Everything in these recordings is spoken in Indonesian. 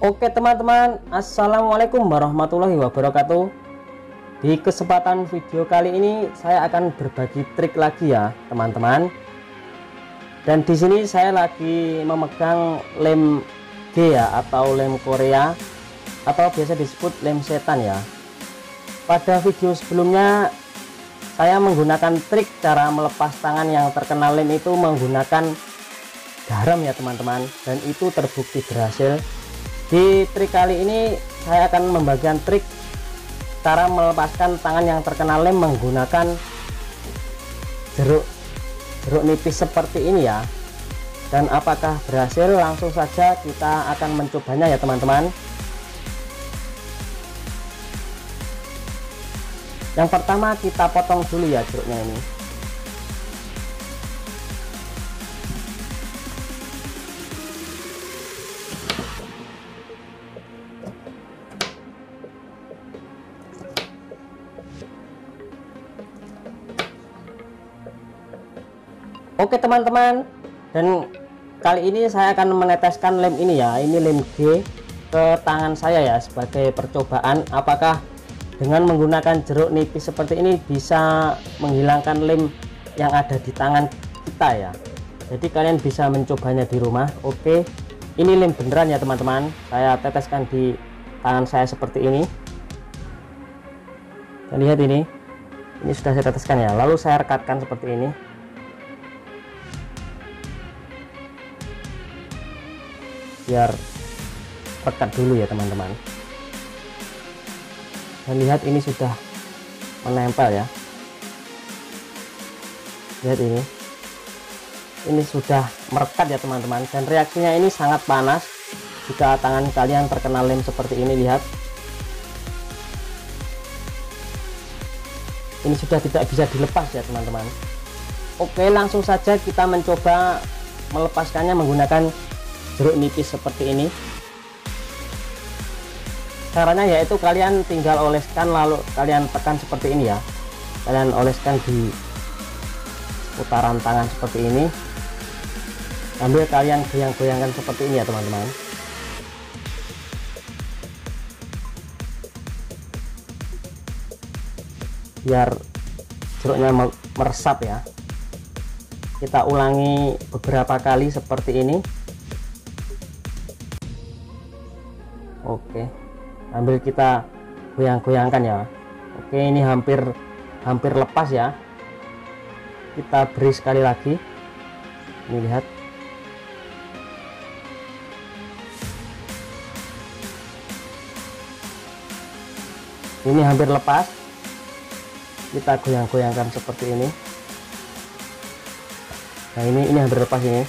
Oke teman-teman, assalamualaikum warahmatullahi wabarakatuh. Di kesempatan video kali ini saya akan berbagi trik lagi ya teman-teman. Dan di sini saya lagi memegang lem G ya, atau lem Korea, atau biasa disebut lem setan ya. Pada video sebelumnya saya menggunakan trik cara melepas tangan yang terkena lem itu menggunakan garam ya teman-teman, dan itu terbukti berhasil. Di trik kali ini saya akan membagikan trik cara melepaskan tangan yang terkena lem menggunakan jeruk nipis seperti ini ya. Dan apakah berhasil? Langsung saja kita akan mencobanya ya teman-teman. Yang pertama kita potong dulu ya jeruknya ini. Oke teman-teman, dan kali ini saya akan meneteskan lem ini ya, ini lem G, ke tangan saya ya sebagai percobaan apakah dengan menggunakan jeruk nipis seperti ini bisa menghilangkan lem yang ada di tangan kita ya. Jadi kalian bisa mencobanya di rumah. Oke, ini lem beneran ya teman-teman, saya teteskan di tangan saya seperti ini. Kita lihat ini sudah saya teteskan ya, lalu saya rekatkan seperti ini. Biar pekat dulu ya teman-teman, dan lihat ini sudah menempel ya, lihat ini sudah merekat ya teman-teman, dan reaksinya ini sangat panas jika tangan kalian terkena lem seperti ini. Lihat, ini sudah tidak bisa dilepas ya teman-teman. Oke, langsung saja kita mencoba melepaskannya menggunakan jeruk nipis seperti ini. Caranya yaitu kalian tinggal oleskan lalu kalian tekan seperti ini ya, kalian oleskan di putaran tangan seperti ini sambil kalian goyang-goyangkan seperti ini ya teman-teman. Biar jeruknya meresap ya. Kita ulangi beberapa kali seperti ini. Oke, ambil kita goyang-goyangkan ya. Oke, ini hampir lepas ya. Kita beri sekali lagi. Ini lihat. Ini hampir lepas. Kita goyang-goyangkan seperti ini. Nah, ini hampir lepas ini.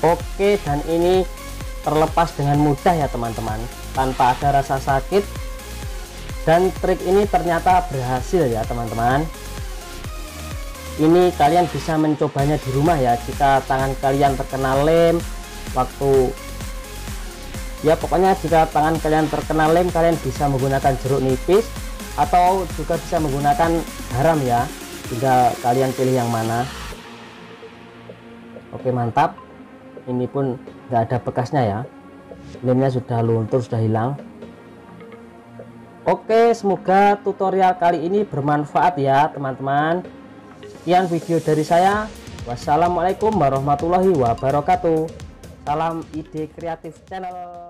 Oke, dan ini terlepas dengan mudah ya teman-teman, tanpa ada rasa sakit, dan trik ini ternyata berhasil ya teman-teman. Ini kalian bisa mencobanya di rumah ya jika tangan kalian terkena lem waktu ya, pokoknya jika tangan kalian terkena lem kalian bisa menggunakan jeruk nipis atau juga bisa menggunakan garam ya, tinggal kalian pilih yang mana. Oke, mantap. Ini pun nggak ada bekasnya ya, lemnya sudah luntur, sudah hilang. Oke, semoga tutorial kali ini bermanfaat ya teman-teman. Sekian video dari saya. Wassalamualaikum warahmatullahi wabarakatuh. Salam Ide Kreatif Channel.